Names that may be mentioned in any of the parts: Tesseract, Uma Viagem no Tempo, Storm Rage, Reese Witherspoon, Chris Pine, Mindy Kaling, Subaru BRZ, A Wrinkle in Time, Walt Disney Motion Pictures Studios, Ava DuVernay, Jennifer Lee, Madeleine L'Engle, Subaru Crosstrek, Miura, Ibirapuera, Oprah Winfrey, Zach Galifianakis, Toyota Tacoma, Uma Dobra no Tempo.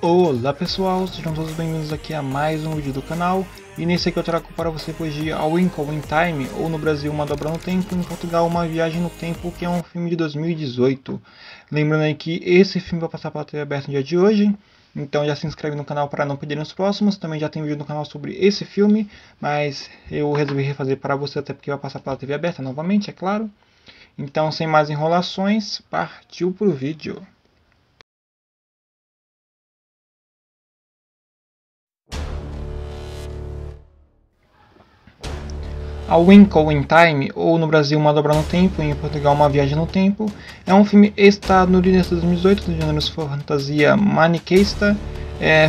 Olá pessoal, sejam todos bem-vindos aqui a mais um vídeo do canal. E nesse aqui eu trago para você hoje A Wrinkle in Time, ou no Brasil Uma Dobra no Tempo, em Portugal Uma Viagem no Tempo, que é um filme de 2018. Lembrando aí que esse filme vai passar pela TV aberta no dia de hoje, então já se inscreve no canal para não perder os próximos. Também já tem vídeo no canal sobre esse filme, mas eu resolvi refazer para você até porque vai passar pela TV aberta novamente, é claro. Então sem mais enrolações, partiu pro vídeo. A Wrinkle in Time, ou no Brasil Uma Dobra no Tempo, e em Portugal Uma Viagem no Tempo, é um filme estadunidense de 2018 do gênero fantasia maniqueísta,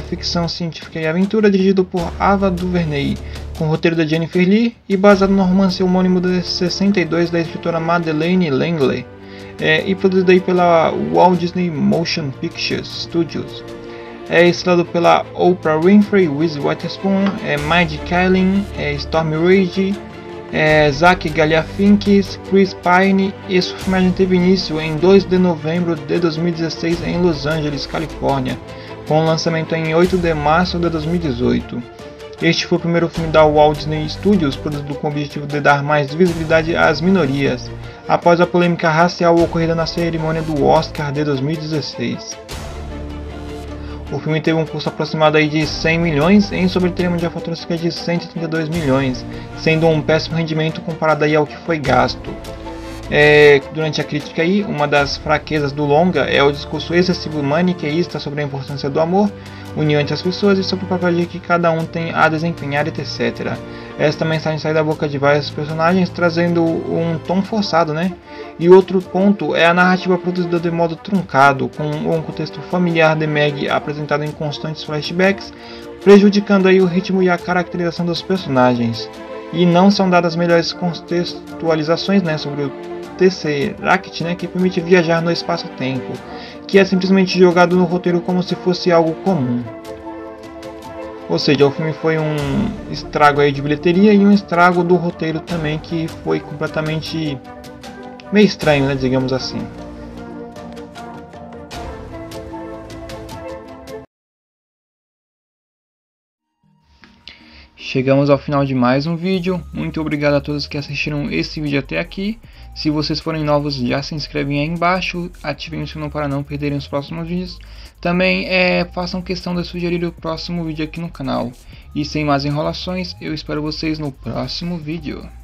ficção científica e aventura, dirigido por Ava DuVernay, com roteiro da Jennifer Lee e baseado no romance homônimo de 62 da escritora Madeleine L'Engle, e produzido aí pela Walt Disney Motion Pictures Studios. É estrelado pela Oprah Winfrey, Reese Witherspoon, Mindy Kaling, Storm Rage, Zach Galifianakis, Chris Pine. Esse filme teve início em 2 de novembro de 2016 em Los Angeles, Califórnia, com lançamento em 8 de março de 2018. Este foi o primeiro filme da Walt Disney Studios, produzido com o objetivo de dar mais visibilidade às minorias, após a polêmica racial ocorrida na cerimônia do Oscar de 2016. O filme teve um custo aproximado aí de 100 milhões, em sobretermo de faturamento de 132 milhões, sendo um péssimo rendimento comparado aí ao que foi gasto. Durante a crítica aí, uma das fraquezas do longa é o discurso excessivo maniqueísta sobre a importância do amor, união entre as pessoas e sobre o papel que cada um tem a desempenhar, etc. Esta mensagem sai da boca de vários personagens, trazendo um tom forçado, né? E outro ponto é a narrativa produzida de modo truncado, com um contexto familiar de Maggie apresentado em constantes flashbacks, prejudicando aí o ritmo e a caracterização dos personagens. E não são dadas melhores contextualizações, né, sobre o Tesseract, né, que permite viajar no espaço-tempo, que é simplesmente jogado no roteiro como se fosse algo comum. Ou seja, o filme foi um estrago aí de bilheteria e um estrago do roteiro também, que foi completamente meio estranho, né, digamos assim. Chegamos ao final de mais um vídeo. Muito obrigado a todos que assistiram esse vídeo até aqui. Se vocês forem novos, já se inscrevem aí embaixo, ativem o sino para não perderem os próximos vídeos. Também façam questão de sugerir o próximo vídeo aqui no canal. E sem mais enrolações, eu espero vocês no próximo vídeo.